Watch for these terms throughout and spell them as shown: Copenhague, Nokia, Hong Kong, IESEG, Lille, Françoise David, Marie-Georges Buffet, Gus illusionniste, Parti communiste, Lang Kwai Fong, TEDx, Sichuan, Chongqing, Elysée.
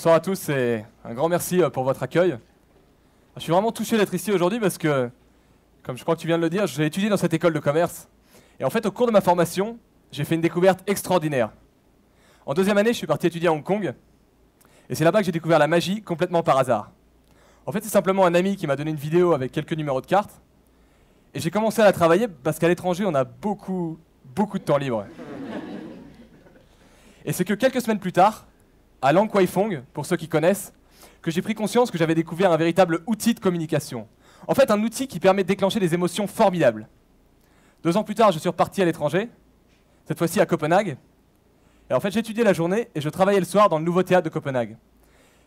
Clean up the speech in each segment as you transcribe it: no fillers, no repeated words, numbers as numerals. Bonsoir à tous et un grand merci pour votre accueil. Je suis vraiment touché d'être ici aujourd'hui parce que, comme je crois que tu viens de le dire, j'ai étudié dans cette école de commerce. Et en fait, au cours de ma formation, j'ai fait une découverte extraordinaire. En deuxième année, je suis parti étudier à Hong Kong. Et c'est là-bas que j'ai découvert la magie complètement par hasard. En fait, c'est simplement un ami qui m'a donné une vidéo avec quelques numéros de cartes. Et j'ai commencé à la travailler parce qu'à l'étranger, on a beaucoup de temps libre. Et c'est que quelques semaines plus tard, à Lang Kwai Fong, pour ceux qui connaissent, que j'ai pris conscience que j'avais découvert un véritable outil de communication. En fait, un outil qui permet de déclencher des émotions formidables. 2 ans plus tard, je suis reparti à l'étranger, cette fois-ci à Copenhague. Et en fait, j'étudiais la journée et je travaillais le soir dans le nouveau théâtre de Copenhague.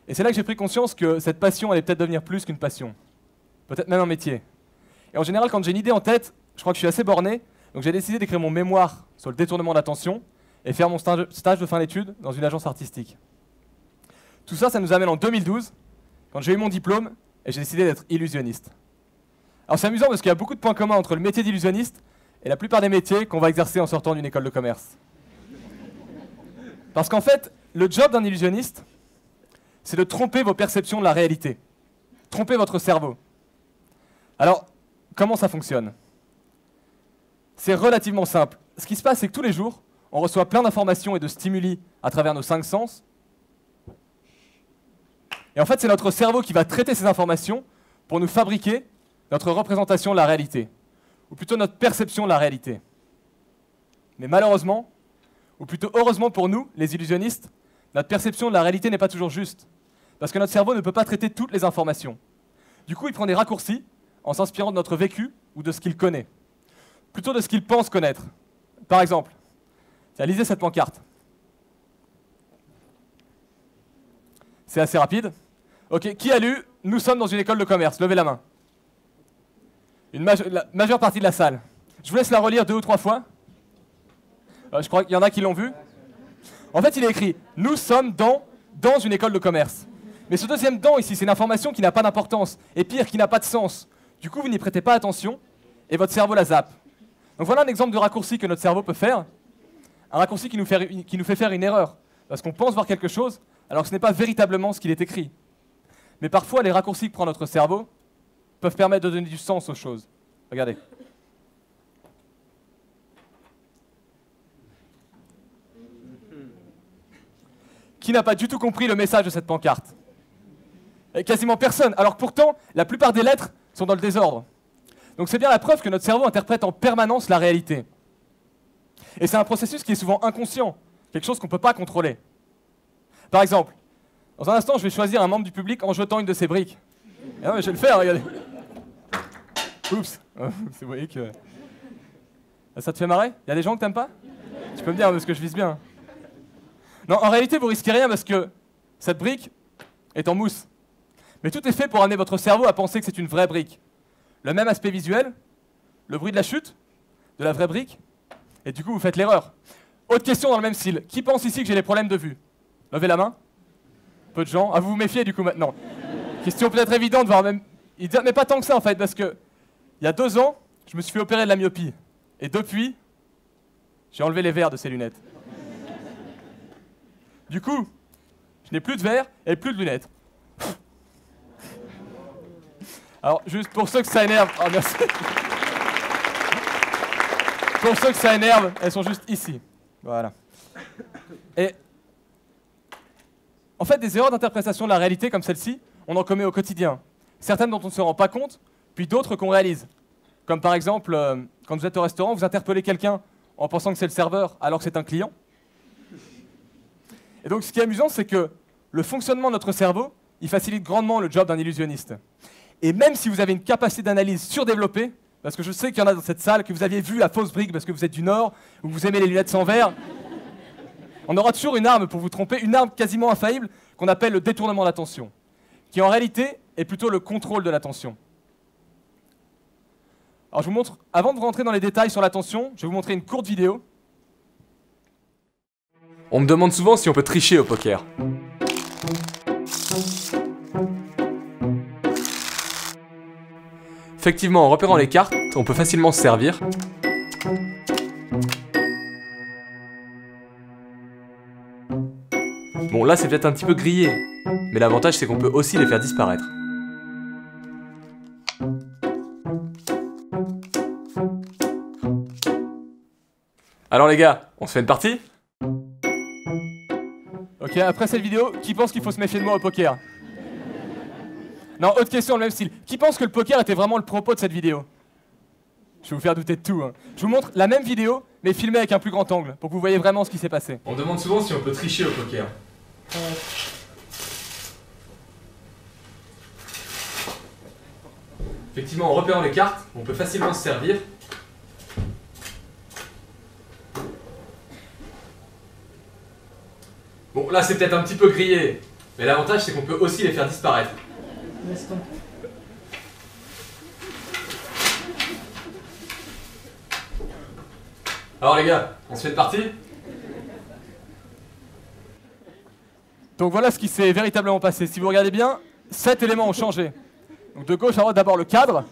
Et c'est là que j'ai pris conscience que cette passion allait peut-être devenir plus qu'une passion. Peut-être même un métier. Et en général, quand j'ai une idée en tête, je crois que je suis assez borné, donc j'ai décidé d'écrire mon mémoire sur le détournement d'attention et faire mon stage de fin d'études dans une agence artistique. Tout ça, ça nous amène en 2012, quand j'ai eu mon diplôme et j'ai décidé d'être illusionniste. Alors c'est amusant parce qu'il y a beaucoup de points communs entre le métier d'illusionniste et la plupart des métiers qu'on va exercer en sortant d'une école de commerce. Parce qu'en fait, le job d'un illusionniste, c'est de tromper vos perceptions de la réalité, tromper votre cerveau. Alors, comment ça fonctionne? C'est relativement simple. Ce qui se passe, c'est que tous les jours, on reçoit plein d'informations et de stimuli à travers nos 5 sens. Et en fait, c'est notre cerveau qui va traiter ces informations pour nous fabriquer notre représentation de la réalité, ou plutôt notre perception de la réalité. Mais malheureusement, ou plutôt heureusement pour nous, les illusionnistes, notre perception de la réalité n'est pas toujours juste, parce que notre cerveau ne peut pas traiter toutes les informations. Du coup, il prend des raccourcis en s'inspirant de notre vécu ou de ce qu'il connaît, plutôt de ce qu'il pense connaître. Par exemple, lisez cette pancarte. C'est assez rapide. Ok, qui a lu « Nous sommes dans une école de commerce » ? Levez la main. La majeure partie de la salle. Je vous laisse la relire 2 ou 3 fois. Je crois qu'il y en a qui l'ont vu. En fait, il est écrit « Nous sommes dans une école de commerce ». Mais ce deuxième « dans » ici, c'est une information qui n'a pas d'importance, et pire, qui n'a pas de sens. Du coup, vous n'y prêtez pas attention, et votre cerveau la zappe. Donc voilà un exemple de raccourci que notre cerveau peut faire. Un raccourci qui nous fait faire une erreur, parce qu'on pense voir quelque chose, alors que ce n'est pas véritablement ce qu'il est écrit. Mais parfois, les raccourcis que prend notre cerveau peuvent permettre de donner du sens aux choses. Regardez. Qui n'a pas du tout compris le message de cette pancarte? Quasiment personne, alors que pourtant, la plupart des lettres sont dans le désordre. Donc c'est bien la preuve que notre cerveau interprète en permanence la réalité. Et c'est un processus qui est souvent inconscient, quelque chose qu'on ne peut pas contrôler. Par exemple, dans un instant, je vais choisir un membre du public en jetant une de ses briques. Et non, mais je vais le faire, regardez. Oups, vous voyez que... Ça te fait marrer? Il y a des gens que t'aimes pas? Tu peux me dire, parce que je vise bien. Non, en réalité, vous risquez rien parce que cette brique est en mousse. Mais tout est fait pour amener votre cerveau à penser que c'est une vraie brique. Le même aspect visuel, le bruit de la chute, de la vraie brique, et du coup, vous faites l'erreur. Autre question dans le même style. Qui pense ici que j'ai des problèmes de vue? Levez la main. Peu de gens. Ah, vous vous méfiez du coup maintenant. Question peut-être évidente, voire même... Mais pas tant que ça en fait, parce que il y a 2 ans, je me suis fait opérer de la myopie. Et depuis, j'ai enlevé les verres de ces lunettes. Du coup, je n'ai plus de verres et plus de lunettes. Alors, juste pour ceux que ça énerve... Oh, merci. Pour ceux que ça énerve, elles sont juste ici. Voilà. Et... En fait, des erreurs d'interprétation de la réalité comme celle-ci, on en commet au quotidien. Certaines dont on ne se rend pas compte, puis d'autres qu'on réalise. Comme par exemple, quand vous êtes au restaurant, vous interpellez quelqu'un en pensant que c'est le serveur alors que c'est un client. Et donc ce qui est amusant, c'est que le fonctionnement de notre cerveau, il facilite grandement le job d'un illusionniste. Et même si vous avez une capacité d'analyse surdéveloppée, parce que je sais qu'il y en a dans cette salle, que vous aviez vu la fausse brique parce que vous êtes du Nord, ou que vous aimez les lunettes sans verre, on aura toujours une arme pour vous tromper, une arme quasiment infaillible qu'on appelle le détournement d'attention, qui en réalité est plutôt le contrôle de l'attention. Alors je vous montre, avant de rentrer dans les détails sur l'attention, je vais vous montrer une courte vidéo. On me demande souvent si on peut tricher au poker. Effectivement, en repérant les cartes, on peut facilement se servir. Bon, là c'est peut-être un petit peu grillé, mais l'avantage c'est qu'on peut aussi les faire disparaître. Alors les gars, on se fait une partie? Ok, après cette vidéo, qui pense qu'il faut se méfier de moi au poker? Non, autre question, le même style. Qui pense que le poker était vraiment le propos de cette vidéo? Je vais vous faire douter de tout, hein. Je vous montre la même vidéo, mais filmée avec un plus grand angle, pour que vous voyez vraiment ce qui s'est passé. On demande souvent si on peut tricher au poker. Effectivement, en repérant les cartes, on peut facilement se servir. Bon, là c'est peut-être un petit peu grillé, mais l'avantage c'est qu'on peut aussi les faire disparaître. Alors les gars, on se fait une partie? Donc voilà ce qui s'est véritablement passé. Si vous regardez bien, 7 éléments ont changé. Donc de gauche à droite, d'abord le cadre,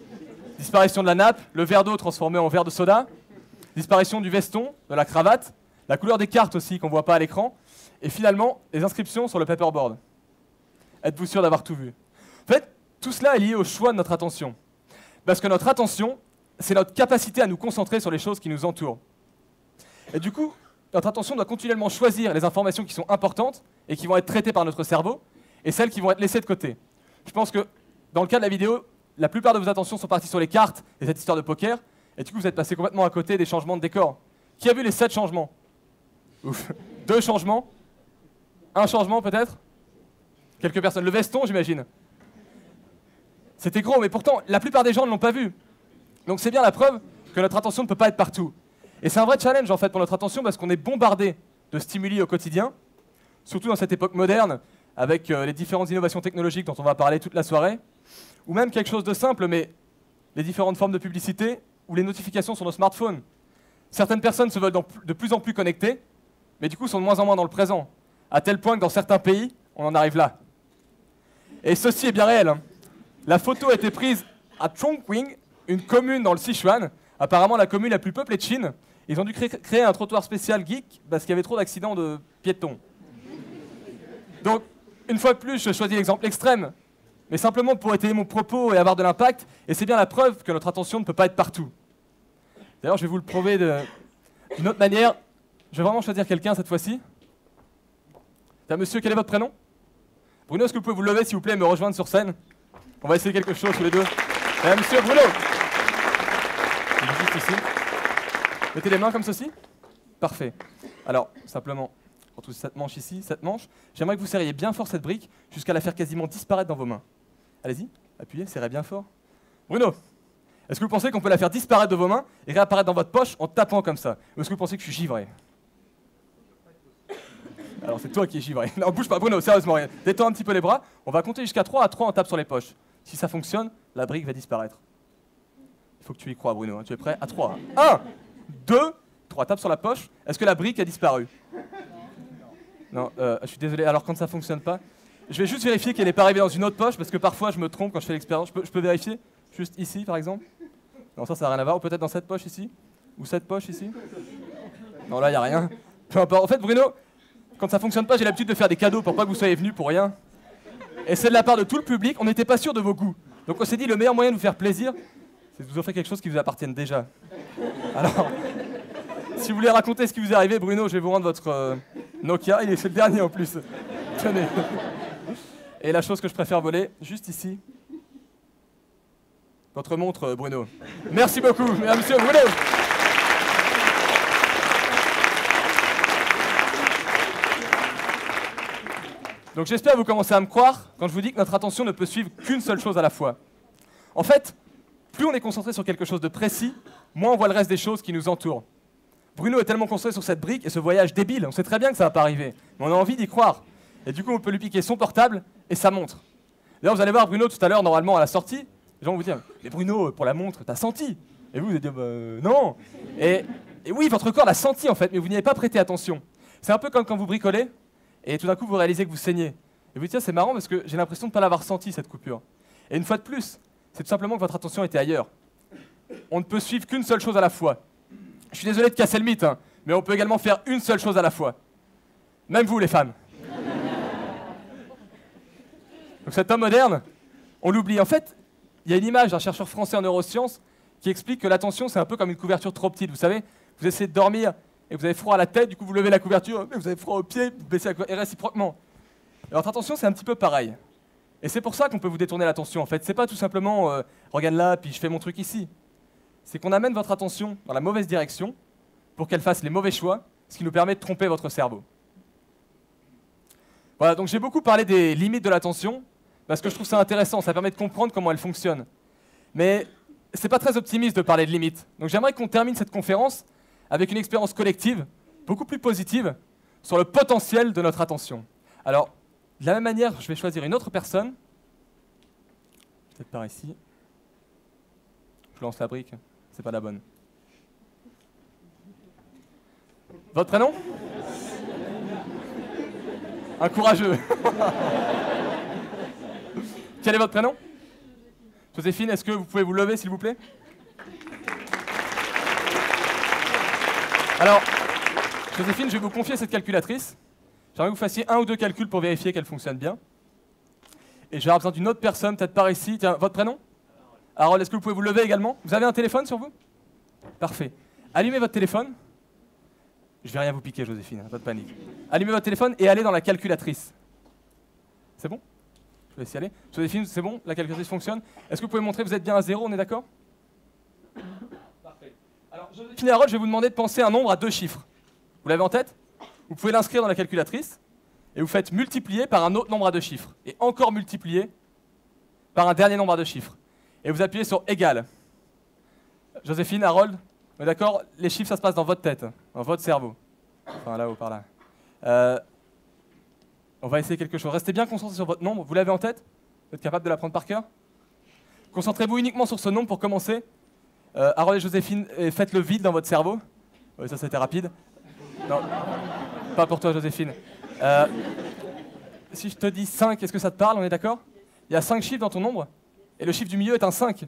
disparition de la nappe, le verre d'eau transformé en verre de soda, disparition du veston, de la cravate, la couleur des cartes aussi qu'on ne voit pas à l'écran, et finalement, les inscriptions sur le paperboard. Êtes-vous sûr d'avoir tout vu? En fait, tout cela est lié au choix de notre attention. Parce que notre attention, c'est notre capacité à nous concentrer sur les choses qui nous entourent. Et du coup, notre attention doit continuellement choisir les informations qui sont importantes et qui vont être traitées par notre cerveau, et celles qui vont être laissées de côté. Je pense que, dans le cas de la vidéo, la plupart de vos attentions sont parties sur les cartes et cette histoire de poker, et du coup, vous êtes passé complètement à côté des changements de décor. Qui a vu les 7 changements? Ouf. 2 changements? Un changement peut-être? Quelques personnes. Le veston, j'imagine. C'était gros, mais pourtant, la plupart des gens ne l'ont pas vu. Donc c'est bien la preuve que notre attention ne peut pas être partout. Et c'est un vrai challenge en fait pour notre attention parce qu'on est bombardé de stimuli au quotidien, surtout dans cette époque moderne, avec les différentes innovations technologiques dont on va parler toute la soirée, ou même quelque chose de simple, mais les différentes formes de publicité ou les notifications sur nos smartphones. Certaines personnes se veulent de plus en plus connectées, mais du coup sont de moins en moins dans le présent. À tel point que dans certains pays, on en arrive là. Et ceci est bien réel, hein. La photo a été prise à Chongqing, une commune dans le Sichuan, apparemment la commune la plus peuplée de Chine. Ils ont dû créer un trottoir spécial geek parce qu'il y avait trop d'accidents de piétons. Donc, une fois de plus, je choisis l'exemple extrême, mais simplement pour étayer mon propos et avoir de l'impact, et c'est bien la preuve que notre attention ne peut pas être partout. D'ailleurs, je vais vous le prouver d'une autre manière. Je vais vraiment choisir quelqu'un cette fois-ci. Monsieur, quel est votre prénom? Bruno, est-ce que vous pouvez vous lever, s'il vous plaît, et me rejoindre sur scène? On va essayer quelque chose, tous les deux. Monsieur Bruno, juste ici. Mettez les mains comme ceci. Parfait. Alors, simplement, pour tous cette manche ici, cette manche, j'aimerais que vous serriez bien fort cette brique jusqu'à la faire quasiment disparaître dans vos mains. Allez-y, appuyez, serrez bien fort. Bruno, est-ce que vous pensez qu'on peut la faire disparaître de vos mains et réapparaître dans votre poche en tapant comme ça? Ou est-ce que vous pensez que je suis givré? Alors c'est toi qui es givré. Non, bouge pas Bruno, sérieusement, détends un petit peu les bras. On va compter jusqu'à 3, à 3 on tape sur les poches. Si ça fonctionne, la brique va disparaître. Il faut que tu y crois Bruno, hein. Tu es prêt? À 3. 1, 2, 3, tape sur la poche. Est-ce que la brique a disparu? Non, je suis désolé, alors quand ça fonctionne pas, je vais juste vérifier qu'elle n'est pas arrivée dans une autre poche parce que parfois je me trompe quand je fais l'expérience. Je peux vérifier? Juste ici par exemple? Non, ça n'a rien à voir. Ou peut-être dans cette poche ici? Ou cette poche ici? Non, là il n'y a rien. Peu importe. En fait Bruno, quand ça fonctionne pas, j'ai l'habitude de faire des cadeaux pour pas que vous soyez venus pour rien. Et c'est de la part de tout le public, on n'était pas sûr de vos goûts. Donc on s'est dit, le meilleur moyen de vous faire plaisir, c'est de vous offrir quelque chose qui vous appartienne déjà. Alors, si vous voulez raconter ce qui vous est arrivé, Bruno, je vais vous rendre votre Nokia. C'est le dernier en plus. Tenez. Et la chose que je préfère voler, juste ici. Votre montre, Bruno. Merci beaucoup, mesdames et messieurs, Bruno. Donc j'espère que vous commencez à me croire quand je vous dis que notre attention ne peut suivre qu'une seule chose à la fois. En fait, plus on est concentré sur quelque chose de précis, moins on voit le reste des choses qui nous entourent. Bruno est tellement concentré sur cette brique et ce voyage débile, on sait très bien que ça ne va pas arriver, mais on a envie d'y croire. Et du coup, on peut lui piquer son portable et sa montre. D'ailleurs, vous allez voir Bruno tout à l'heure, normalement à la sortie, les gens vont vous dire « Mais Bruno, pour la montre, t'as senti ?» Et vous allez dire « Non !» Et oui, votre corps l'a senti en fait, mais vous n'y avez pas prêté attention. C'est un peu comme quand vous bricolez, et tout d'un coup, vous réalisez que vous saignez. Et vous dites, tiens, c'est marrant parce que j'ai l'impression de ne pas l'avoir senti, cette coupure. Et une fois de plus, c'est tout simplement que votre attention était ailleurs. On ne peut suivre qu'une seule chose à la fois. Je suis désolé de casser le mythe, hein, mais on peut également faire une seule chose à la fois. Même vous, les femmes. Donc cet homme moderne, on l'oublie. En fait, il y a une image d'un chercheur français en neurosciences qui explique que l'attention, c'est un peu comme une couverture trop petite. Vous savez, vous essayez de dormir et vous avez froid à la tête, du coup vous levez la couverture, mais vous avez froid aux pieds, vous baissez la couverture, et réciproquement. Et votre attention, c'est un petit peu pareil. Et c'est pour ça qu'on peut vous détourner l'attention, en fait. C'est pas tout simplement « regarde là, puis je fais mon truc ici ». C'est qu'on amène votre attention dans la mauvaise direction pour qu'elle fasse les mauvais choix, ce qui nous permet de tromper votre cerveau. Voilà, donc j'ai beaucoup parlé des limites de l'attention, parce que je trouve ça intéressant, ça permet de comprendre comment elle fonctionne. Mais c'est pas très optimiste de parler de limites. Donc j'aimerais qu'on termine cette conférence avec une expérience collective, beaucoup plus positive, sur le potentiel de notre attention. Alors, de la même manière, je vais choisir une autre personne. Peut-être par ici. Je lance la brique, c'est pas la bonne. Votre prénom? Un courageux. Quel est votre prénom? Joséphine, est-ce que vous pouvez vous lever, s'il vous plaît? Alors, Joséphine, je vais vous confier cette calculatrice. J'aimerais que vous fassiez un ou deux calculs pour vérifier qu'elle fonctionne bien. Et j'aurai besoin d'une autre personne, peut-être par ici. Tiens, votre prénom? Harold, est-ce que vous pouvez vous lever également? Vous avez un téléphone sur vous? Parfait. Allumez votre téléphone. Je vais rien vous piquer, Joséphine, hein, pas de panique. Allumez votre téléphone et allez dans la calculatrice. C'est bon? Je vais essayer d'aller. Joséphine, c'est bon? La calculatrice fonctionne. Est-ce que vous pouvez montrer que vous êtes bien à 0? On est d'accord? Parfait. Alors, Joséphine et Harold, je vais vous demander de penser un nombre à 2 chiffres. Vous l'avez en tête? Vous pouvez l'inscrire dans la calculatrice et vous faites multiplier par un autre nombre à 2 chiffres et encore multiplier par un dernier nombre à 2 chiffres. Et vous appuyez sur égal. Joséphine, Harold, on est d'accord? Les chiffres, ça se passe dans votre tête, dans votre cerveau. Enfin, là-haut, par là. On va essayer quelque chose. Restez bien concentrés sur votre nombre. Vous l'avez en tête? Vous êtes capable de l'apprendre par cœur? Concentrez-vous uniquement sur ce nombre pour commencer. Harold et Joséphine, faites le vide dans votre cerveau. Oui, ça, c'était rapide. Non. Pas pour toi, Joséphine. Si je te dis 5, est-ce que ça te parle? On est d'accord? Il y a 5 chiffres dans ton nombre, et le chiffre du milieu est un 5.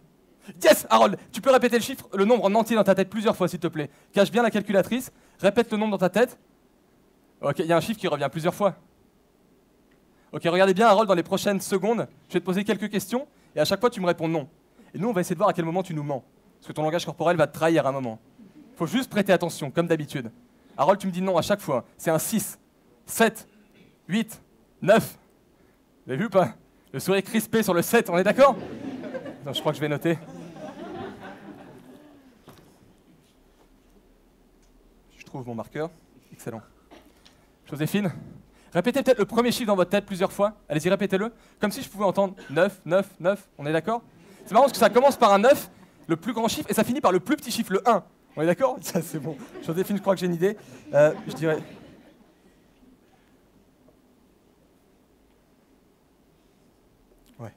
Yes, Harold, tu peux répéter le chiffre, le nombre en entier dans ta tête plusieurs fois, s'il te plaît. Cache bien la calculatrice, répète le nombre dans ta tête. Ok, il y a un chiffre qui revient plusieurs fois. Ok, regardez bien, Harold, dans les prochaines secondes, je vais te poser quelques questions, et à chaque fois, tu me réponds non. Et nous, on va essayer de voir à quel moment tu nous mens, parce que ton langage corporel va te trahir à un moment. Il faut juste prêter attention, comme d'habitude. Harold, tu me dis non à chaque fois. C'est un 6, 7, 8, 9. Vous avez vu ou pas? Le sourire crispé sur le 7, on est d'accord? Non, je crois que je vais noter. Je trouve mon marqueur. Excellent. Joséphine, répétez peut-être le premier chiffre dans votre tête plusieurs fois. Allez-y, répétez-le. Comme si je pouvais entendre 9, 9, 9. On est d'accord? C'est marrant parce que ça commence par un 9, le plus grand chiffre, et ça finit par le plus petit chiffre, le 1. On est d'accord? Ça c'est bon. Joséphine, je crois que j'ai une idée. Je dirais... Ouais.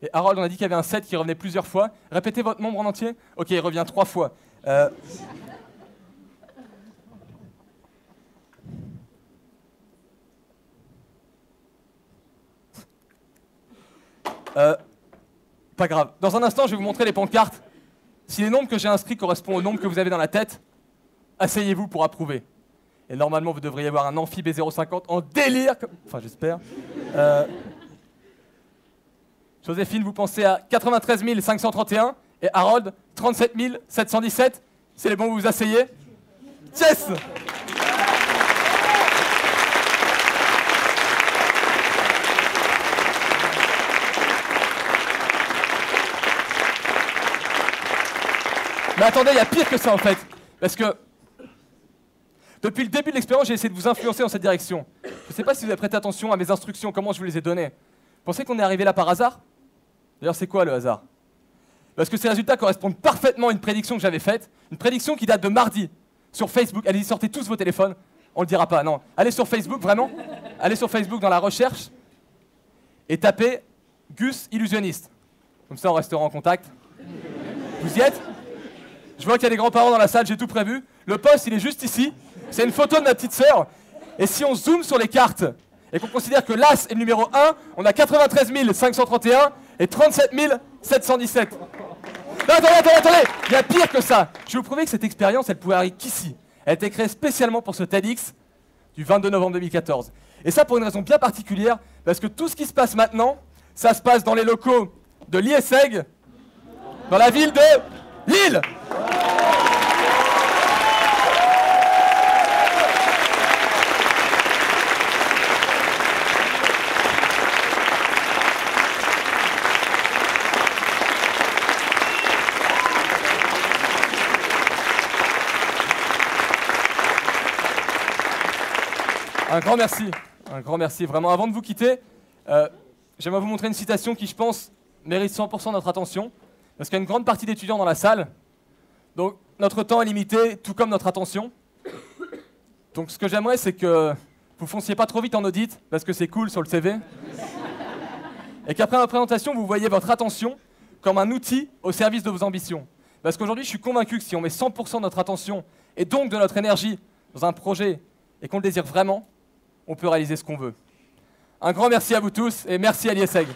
Et Harold, on a dit qu'il y avait un 7 qui revenait plusieurs fois. Répétez votre nombre en entier. Ok, il revient 3 fois. Pas grave. Dans un instant, je vais vous montrer les pancartes. Si les nombres que j'ai inscrits correspondent aux nombres que vous avez dans la tête, asseyez-vous pour approuver. Et normalement, vous devriez avoir un amphi B050 en délire. Comme... Enfin, j'espère. Joséphine, vous pensez à 93 531 et Harold, 37 717. C'est les bons, vous vous asseyez. Yes! Mais attendez, il y a pire que ça en fait, parce que depuis le début de l'expérience, j'ai essayé de vous influencer dans cette direction. Je ne sais pas si vous avez prêté attention à mes instructions, comment je vous les ai données. Vous pensez qu'on est arrivé là par hasard? D'ailleurs, c'est quoi le hasard? Parce que ces résultats correspondent parfaitement à une prédiction que j'avais faite, une prédiction qui date de mardi, sur Facebook. Allez-y, sortez tous vos téléphones, on ne le dira pas, non. Allez sur Facebook, vraiment, allez sur Facebook dans la recherche et tapez « Gus illusionniste ». Comme ça, on restera en contact. Vous y êtes? Je vois qu'il y a des grands-parents dans la salle, j'ai tout prévu. Le poste, il est juste ici. C'est une photo de ma petite sœur. Et si on zoome sur les cartes et qu'on considère que l'As est le numéro 1, on a 93 531 et 37 717. Non, attendez, attendez, attendez. Il y a pire que ça. Je vais vous prouver que cette expérience, elle pouvait arriver qu'ici. Elle a été créée spécialement pour ce TEDx du 22 novembre 2014. Et ça pour une raison bien particulière, parce que tout ce qui se passe maintenant, ça se passe dans les locaux de l'IESEG, dans la ville de Lille. Un grand merci, vraiment. Avant de vous quitter, j'aimerais vous montrer une citation qui, je pense, mérite 100% notre attention, parce qu'il y a une grande partie d'étudiants dans la salle, donc notre temps est limité, tout comme notre attention. Donc ce que j'aimerais, c'est que vous fonciez pas trop vite en audit, parce que c'est cool sur le CV, et qu'après ma présentation, vous voyez votre attention comme un outil au service de vos ambitions. Parce qu'aujourd'hui, je suis convaincu que si on met 100% de notre attention, et donc de notre énergie, dans un projet, et qu'on le désire vraiment, on peut réaliser ce qu'on veut. Un grand merci à vous tous et merci à l'IESEG.